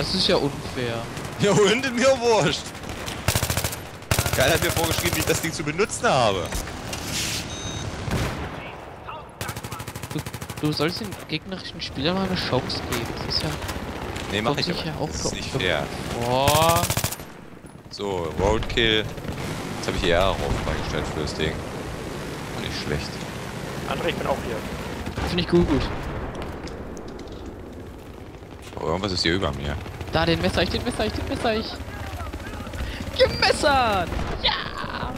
Das ist ja unfair. Ja, und in mir wurscht. Keiner hat mir vorgeschrieben, wie ich das Ding zu benutzen habe. Du sollst den gegnerischen Spieler mal eine Chance geben. Das ist ja... Nee, mach ich nicht. Das ist nicht fair. Boah. So, Roadkill. Jetzt habe ich hier auch freigestellt für das Ding. Nicht schlecht. André, ich bin auch hier. Finde ich gut. Oh, irgendwas ist hier über mir. Da, den Messer ich. Gemessert! Ja!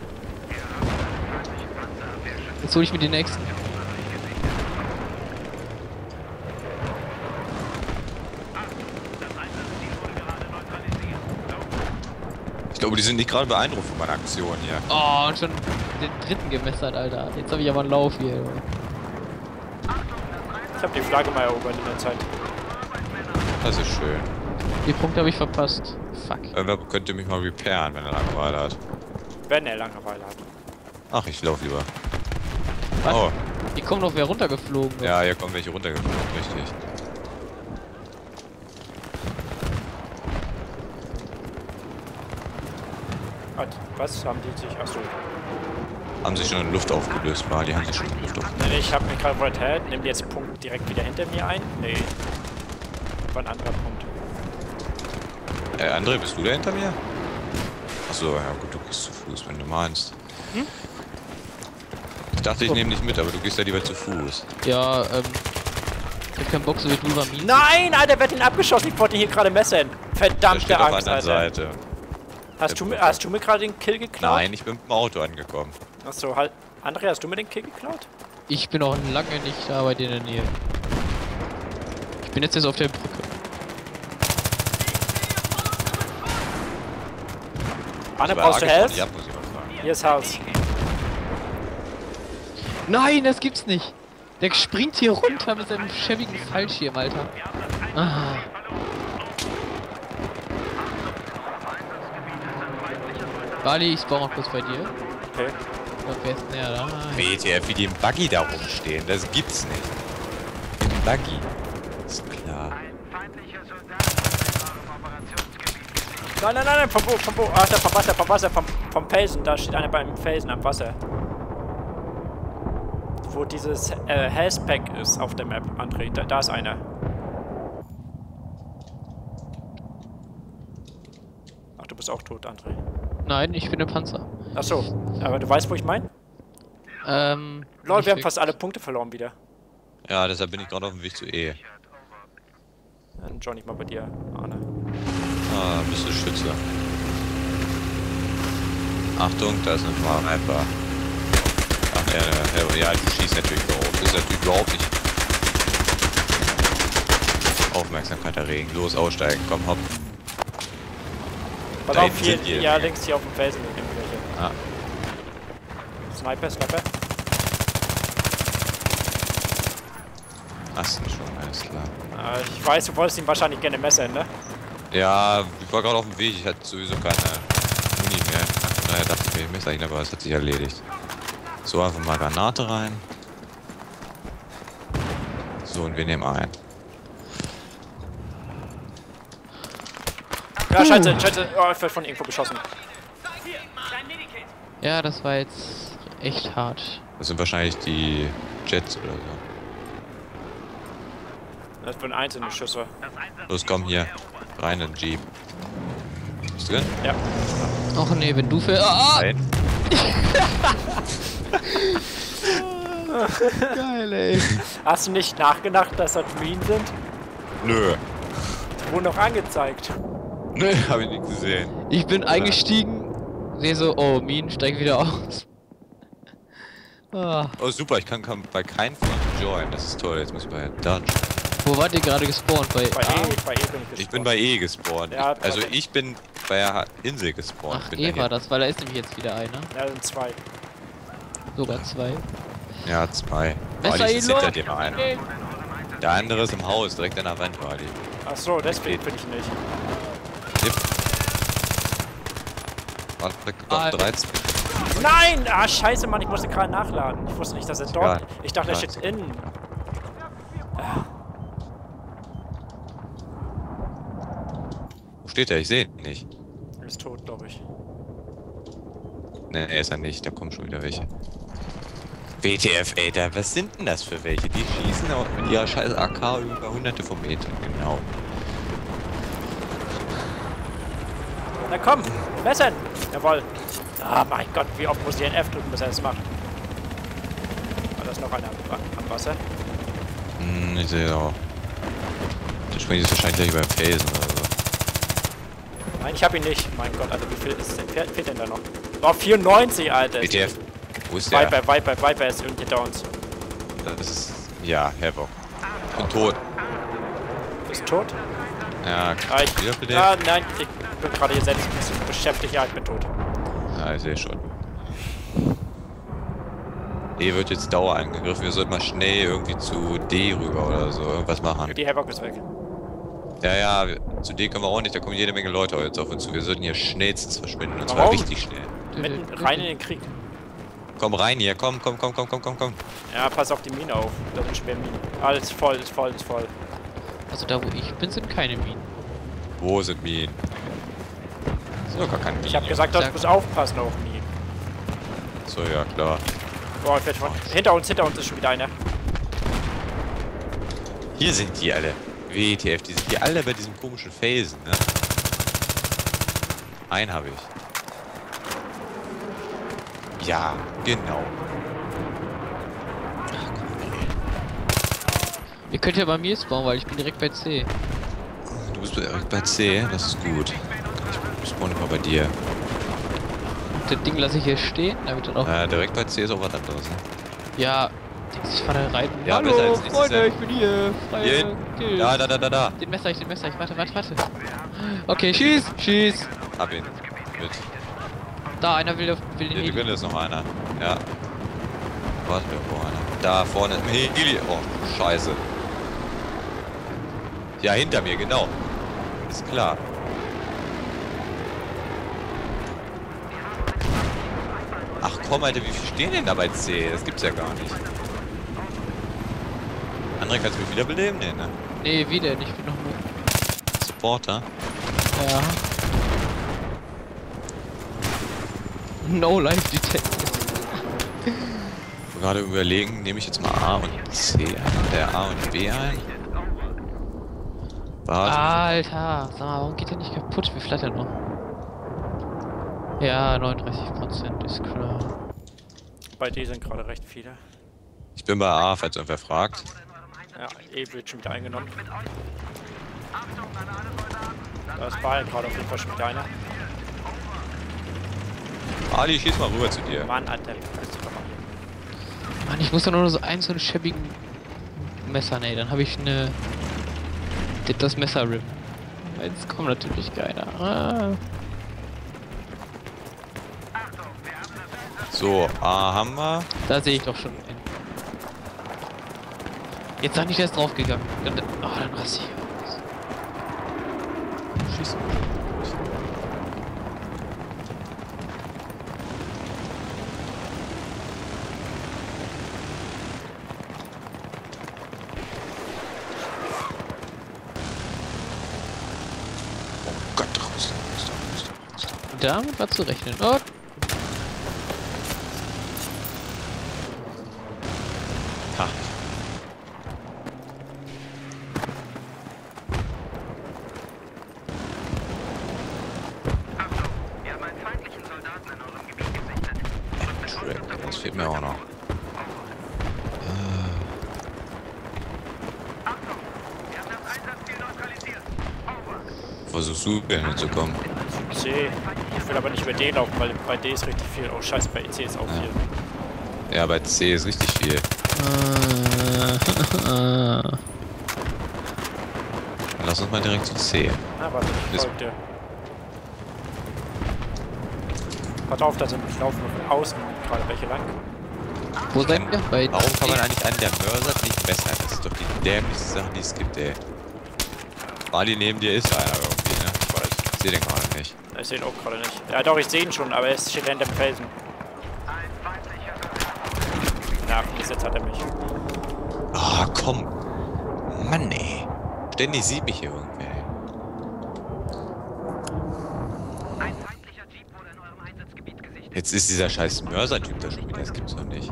Jetzt hole ich mir den nächsten. Ich glaube, die sind nicht gerade beeindruckt von meiner Aktion hier. Oh, und schon den dritten gemessert, Alter. Jetzt habe ich aber einen Lauf hier. Ich habe die Flagge mal erobert in der Zeit. Das ist schön. Die Punkte habe ich verpasst. Fuck. Wer könnte mich mal repairen, wenn er Langeweile hat? Wenn er Langeweile hat. Ach, ich laufe lieber. Was? Oh. Hier kommen noch wer runtergeflogen. Oder? Ja, hier kommen welche runtergeflogen, richtig. Was haben die sich... Achso. Haben sich schon in Luft aufgelöst, war die haben sich schon in Luft aufgelöst. Ich habe mir gerade wollte helfen, nimm jetzt den Punkt direkt wieder hinter mir ein. Nee. War ein anderer Punkt. André, bist du da hinter mir? Achso, ja gut, du gehst zu Fuß, wenn du meinst. Hm? Ich dachte, ich nehme dich mit, aber du gehst ja lieber zu Fuß. Ja, ich hab keinen Bock, so wie du über mich. Nein, Alter, wird ihn abgeschossen, ich wollte hier gerade messen. Verdammte Angst, Alter. Seite. Hast du mir gerade den Kill geklaut? Nein, ich bin mit dem Auto angekommen. Achso, halt. André, hast du mir den Kill geklaut? Ich bin auch lange nicht da bei dir in der Nähe. Ich bin jetzt auf der Brücke. Anne, brauchst du Help? Hier ist Haus. Nein, das gibt's nicht. Der springt hier runter mit seinem schäbigen Fallschirm, Alter. Ah. Bali, ich baue noch kurz bei dir. Okay. Wer ist denn ja da? WTF, wie die im Buggy da rumstehen, das gibt's nicht. Im Buggy. Ist klar. Nein, vom Boot, ach, vom Wasser, vom Felsen, da steht einer beim Felsen am Wasser. Wo dieses Hellspack ist auf der Map, André, da ist einer. Ach, du bist auch tot, André. Nein, ich bin ein Panzer. Ach so, aber du weißt, wo ich meine? Leute, wir haben fast alle Punkte verloren wieder. Ja, deshalb bin ich gerade auf dem Weg zu E. Dann join ich mal bei dir, Arne. Ah, bist du Schütze. Achtung, da ist ein Fahrer einfach. Ach ja, du schießt natürlich da oben. Das ist natürlich überhaupt nicht. Aufmerksamkeit erregen. Los, aussteigen. Komm, hopp. Pass auf, hier, ja, links hier auf dem Felsen. Ah. Sniper. Asten schon, alles klar. Ich weiß, du wolltest ihn wahrscheinlich gerne messern, ne? Ja, ich war gerade auf dem Weg, ich hatte sowieso keine Muni mehr. Naja, dachte ich mir, ich messe ihn, aber es hat sich erledigt. So, einfach mal Granate rein. So, und wir nehmen ein. Ja, scheiße. Oh, ich werde von irgendwo geschossen. Ja, das war jetzt echt hart. Das sind wahrscheinlich die Jets oder so. Das waren einzelne Schüsse. Los, komm hier. Rein in den Jeep. Bist du drin? Ja. Och nee, wenn du fährst. Oh! Nein. Geil, ey. Hast du nicht nachgedacht, dass das Green sind? Nö. Die wurden noch angezeigt. Nee, hab ich nicht gesehen. Ich bin eingestiegen, sehe so, oh, Minen, steig wieder aus. Oh, super, ich kann bei keinem von join, das ist toll, jetzt muss ich bei Dodge. Wo wart ihr gerade gespawnt? Bei E bin ich gespawnt. Ich bin bei E gespawnt. Ja, also ich bin bei der Insel gespawnt. Ach, E war das, weil da ist nämlich jetzt wieder einer. Ja, sind zwei. Sogar zwei. Ja, zwei. Messer ist hinter dem einen. Der andere ist im Haus, direkt an der Wand, Wally. Ach so, deswegen bin ich nicht. Nein! Ah, scheiße, Mann, ich musste gerade nachladen. Ich wusste nicht, dass er dort... Ich dachte, er steht innen. steht er? Ich sehe ihn nicht. Er ist tot, glaube ich. Ne, er ist er nicht. Da kommen schon wieder welche. WTF, ey, da, was sind denn das für welche? Die schießen auch mit ihrer scheiß AK über hunderte von Metern, genau. Na komm, messen! Jawohl. Ah, mein Gott, wie oft muss ich ein F drücken, bis er das macht? War das noch einer am Wasser? Hm, ich sehe auch. Der springt jetzt wahrscheinlich gleich über den Felsen oder so. Nein, ich hab ihn nicht. Mein Gott, Alter, wie viel ist denn, fehlt denn da noch? Oh, 94, Alter! WTF. Wo ist der? Viper ist irgendwie hinter uns. Das ist... ja, Havoc. Und tot. Ist tot? Ja, klar. Ah, nein, ich bin gerade hier selbst ein bisschen beschäftigt. Ja, ich bin tot. Ja, ich sehe schon. E wird jetzt Dauer angegriffen. Wir sollten mal schnell irgendwie zu D rüber oder so. Irgendwas machen. Die Havoc ist weg. Ja, ja, zu D können wir auch nicht. Da kommen jede Menge Leute jetzt auf uns zu. Wir sollten hier schnellstens verschwinden. Und zwar richtig schnell. Mitten rein in den Krieg. Komm rein hier, komm. Ja, pass auf die Mine auf. Da sind schwer Minen. Alles voll, ist voll, ist voll. Also da wo ich bin, sind keine Minen. Wo sind Minen? So, gar keine Minen. Ich hab gesagt, du musst aufpassen auf Minen. So, ja, klar. Boah, ich werd schon... Hinter uns ist schon wieder einer. Hier sind die alle. WTF, die sind hier alle bei diesem komischen Felsen, ne? Einen habe ich. Ja, genau. Ach, ihr könnt ja bei mir spawnen, weil ich bin direkt bei C. Du bist direkt bei C? Das ist gut. Ich spawn immer bei dir. Das Ding lasse ich hier stehen, damit dann auch... direkt bei C ist auch was anderes. Ja, ich fahre rein. Ja, hallo, besser als Freunde, ich bin hier. Hier. Da. Den Messer, ich warte. Okay, schieß. Hab ihn. Mit. Da, einer will den Heli. Da ist noch einer. Ja. Warte, wo einer? Da vorne ist ein Heli. Oh, scheiße. Ja, hinter mir, genau. Ist klar. Ach komm, Alter, wie viel stehen denn da bei C? Das gibt's ja gar nicht. André, kannst du mich wieder beleben? Nee, ne? Nee, wieder nicht. Ich bin noch mit. Supporter? Ja. No life detected. Ich gerade überlegen, nehme ich jetzt mal A und C ein. Der A und B ein. Warte. Alter, sag mal, warum geht der nicht kaputt? Wie flattert noch? Ja, 39% ist klar. Bei D sind gerade recht viele. Ich bin bei A, falls irgendwer fragt. Ja, E wird schon wieder eingenommen. Da ist bei gerade auf jeden Fall schon wieder einer. Ali, schieß mal rüber zu dir. Mann, Alter, Mann, ich muss da nur so einen schäbigen Messer, ne, dann habe ich eine... Das Messer-Rip. Jetzt kommt natürlich keiner. Ah. So, A haben wir. Da sehe ich doch schon einen. Jetzt sei nicht erst draufgegangen. Dann rass ich aus. Schieß. Damit war zu rechnen. Oh. Ha. Achtung, wir haben einen feindlichen Soldaten in unserem Gebiet gesichtet. Track, das fehlt mir auch noch. Achtung, wir haben das Einsatzziel neutralisiert. Versuchst du, gerne zu kommen? C. Ich will aber nicht über D laufen, weil bei D ist richtig viel. Oh scheiße, bei C ist auch viel. Ja, bei C ist richtig viel. Lass uns mal direkt zu C. Ah, warte, ich folge dir. Warte auf, da sind laufen von außen gerade welche lang. Wo seid ihr? Bei warum C? Kann man eigentlich einen der Mörser nicht messen? Das ist doch die dämlichste Sache, die es gibt, ey. Bali, neben dir ist einer irgendwie, ne? Ich weiß, ich seh den gerade nicht. Ich sehe ihn auch gerade nicht. Ja doch, ich sehe ihn schon, aber er steht hinter dem Felsen. Na, bis jetzt hat er mich. Ah, komm. Mann, ey. Ständig sieht mich hier irgendwer. Jetzt ist dieser scheiß Mörser-Typ da schon wieder, das gibt's doch nicht.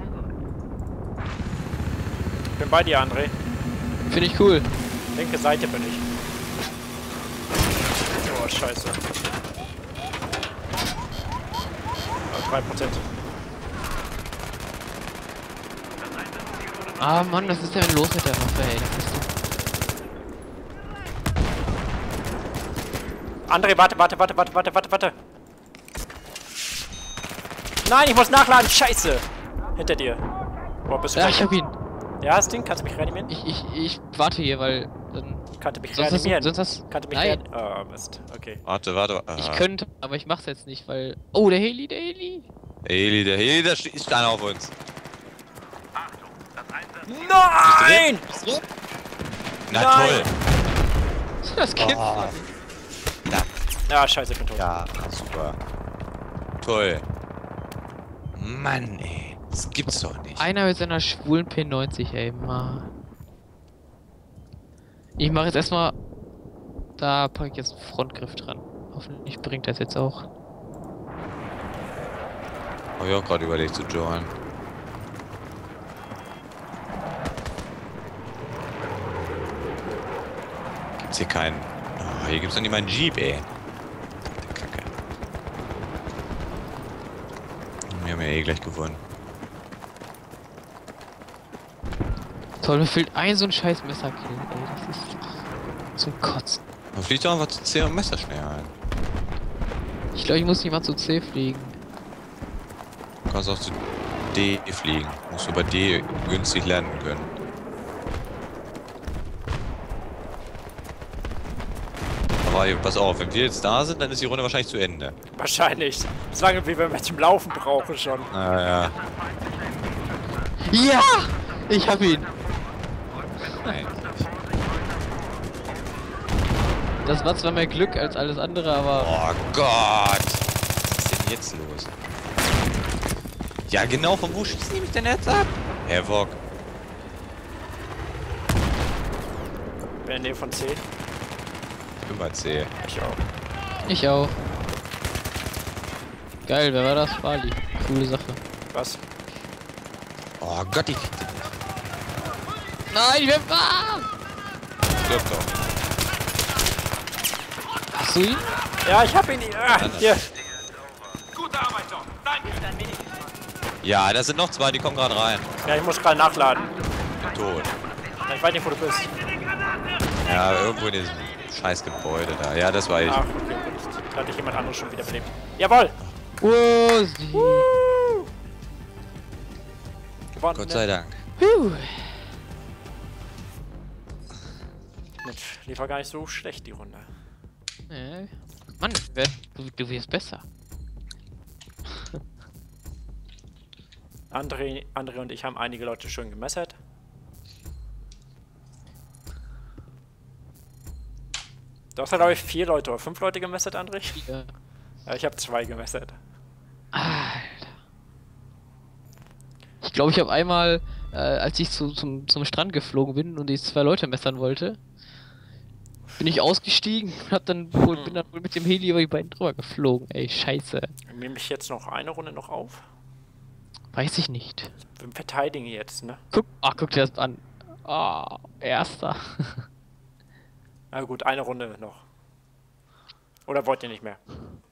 Ich bin bei dir, André. Finde ich cool. Linke Seite bin ich. Oh, scheiße. 3%. Ah, Mann, was ist denn los mit der Waffe, ey? Das ist doch... André, warte. Nein, ich muss nachladen, scheiße! Hinter dir. Boah, bist du... Ja, ich hab ihn. Ja, das Ding, kannst du mich reanimieren? Ich warte hier, weil... Ich kannte mich reanimieren. Nein. Oh, Mist. Okay. Warte. Aha. Ich könnte, aber ich mach's jetzt nicht, weil... Oh, der Heli! Der Heli, da ist einer auf uns. Nein! Bist du drin? Na toll! Das gibt's nicht. Ja, scheiße, ich bin tot. Ja, super. Toll. Mann, ey. Das gibt's doch nicht. Einer mit seiner schwulen P90, ey, Mann. Ich mache jetzt erstmal... Da packe ich jetzt einen Frontgriff dran. Hoffentlich bringt das jetzt auch. Hab ich auch gerade überlegt zu joinen. Gibt's hier keinen... Oh, hier gibt's doch nicht mal einen Jeep, ey. Der Kacke. Wir haben ja eh gleich gewonnen. Toll, mir fehlt ein so ein scheiß Messerkill, ey, das ist zum Kotzen. Man fliegt doch einfach zu C und Messer schnell ein. Ich glaube, ich muss nicht mal zu C fliegen. Du kannst auch zu D fliegen. Du musst über D günstig landen können. Aber hier, pass auf, wenn wir jetzt da sind, dann ist die Runde wahrscheinlich zu Ende. Wahrscheinlich. Solange wir welche zum Laufen brauchen schon. Naja. Ja! Ich hab ihn! Nein. Das war zwar mehr Glück als alles andere, aber... Oh Gott! Was ist denn jetzt los? Ja genau, von wo schießen die mich denn jetzt ab? Havoc. Ich bin in der Nähe von C. Ich bin bei C. Ich auch. Geil, wer war das? Fali. Coole Sache. Was? Oh Gott, ich... Nein, ich bin... Ah! Stirb doch. Hast du ihn? Ja, ich hab ihn. Hier. Gute Arbeit, doch. Danke. Ja, da sind noch zwei, die kommen gerade rein. Ja, ich muss gerade nachladen. Tot. Ja, ich weiß nicht, wo du bist. Ja, irgendwo in diesem scheiß Gebäude da. Ja, das war ich. Ach, okay, gut. Da hat dich jemand anderes schon wieder belebt. Jawohl! Gewonnen, Gott sei Dank. Die war gar nicht so schlecht, die Runde. Nee. Mann, du wirst besser. André und ich haben einige Leute schön gemessert. Du hast, glaube ich, 4 Leute oder 5 Leute gemessert, André? Ja, ich habe 2 gemessert. Alter. Ich glaube, ich habe einmal, als ich zum Strand geflogen bin und ich 2 Leute messern wollte, bin ich ausgestiegen und bin dann wohl mit dem Heli über die beiden drüber geflogen. Ey, scheiße. Nehme ich jetzt noch eine Runde auf? Weiß ich nicht. Wir verteidigen jetzt, ne? Guck dir das an. Ah, erster. Na gut, eine Runde noch. Oder wollt ihr nicht mehr?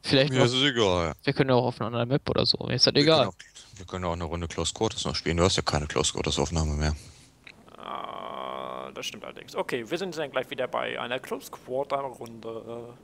Vielleicht mir noch, ist es egal. Wir können ja auch auf einer anderen Map oder so. Mir ist das egal. Wir können auch eine Runde Close Quarters noch spielen. Du hast ja keine Close Quarters Aufnahme mehr. Das stimmt allerdings. Okay, wir sind dann gleich wieder bei einer Close Quarter Runde.